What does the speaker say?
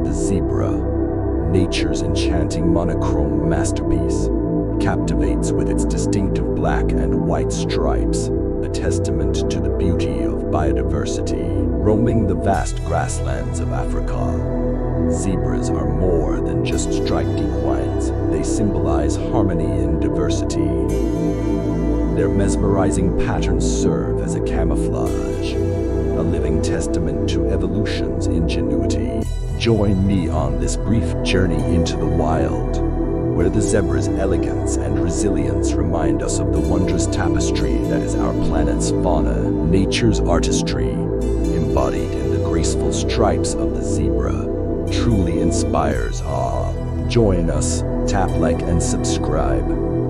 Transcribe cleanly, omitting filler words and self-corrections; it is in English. The zebra, nature's enchanting monochrome masterpiece, captivates with its distinctive black and white stripes, a testament to the beauty of biodiversity. Roaming the vast grasslands of Africa, zebras are more than just striped equines. They symbolize harmony and diversity. Their mesmerizing patterns serve as a camouflage, a living testament to evolution's ingenuity. Join me on this brief journey into the wild, where the zebra's elegance and resilience remind us of the wondrous tapestry that is our planet's fauna. Nature's artistry, embodied in the graceful stripes of the zebra, truly inspires awe. Join us, tap like and subscribe.